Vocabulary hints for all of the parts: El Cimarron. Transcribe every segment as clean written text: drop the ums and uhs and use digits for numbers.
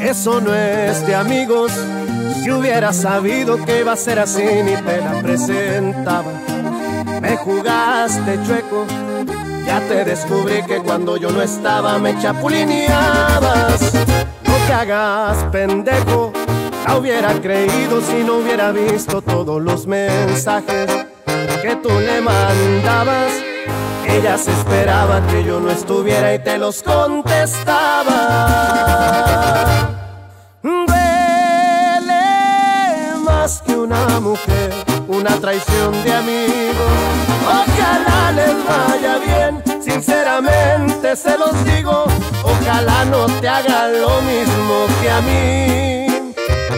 Eso no es de amigos. Si hubiera sabido que iba a ser así, ni te la presentaba. Me jugaste chueco. Ya te descubrí que cuando yo no estaba me chapulineabas. No te hagas pendejo. La hubiera creído si no hubiera visto todos los mensajes que tú le mandabas. Ella se esperaba que yo no estuviera y te los contestaba. Que una mujer, una traición de amigos. Ojalá les vaya bien, sinceramente se los digo. Ojalá no te haga lo mismo que a mí,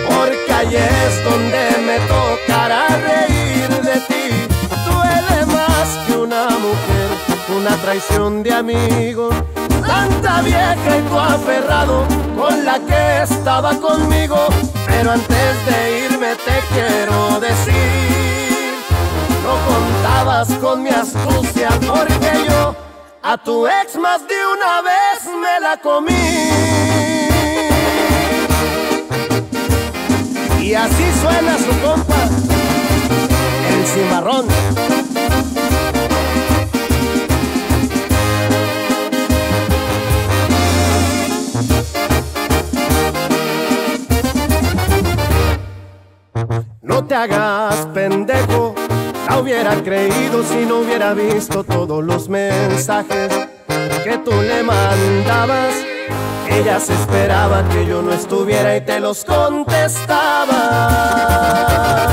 porque ahí es donde me tocará reír de ti. Duele más que una mujer, una traición de amigos. Tanta vieja y tú aferrado con la que estaba conmigo. Pero antes de irme te quiero decir, no contabas con mi astucia, porque yo a tu ex más de una vez me la comí. Y así suena su compa, El Cimarrón. No te hagas pendejo, la hubiera creído si no hubiera visto todos los mensajes que tú le mandabas. Ella se esperaba que yo no estuviera y te los contestaba.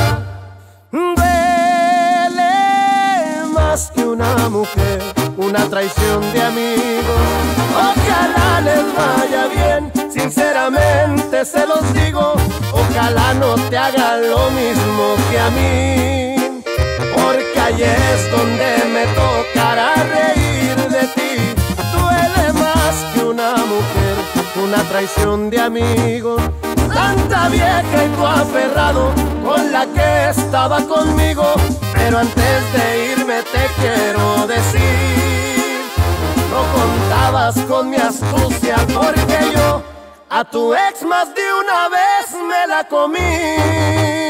Duele más que una mujer, una traición de amigos. Ojalá les vaya bien, sinceramente se los digo. Ojalá no te haga lo mismo que a mí, porque ahí es donde me tocará reír de ti. Duele más que una mujer, una traición de amigos. Tanta vieja y tú aferrado con la que estaba conmigo. Pero antes de irme te quiero decir, no contabas con mi astucia, porque yo a tu ex más de una vez me la comí.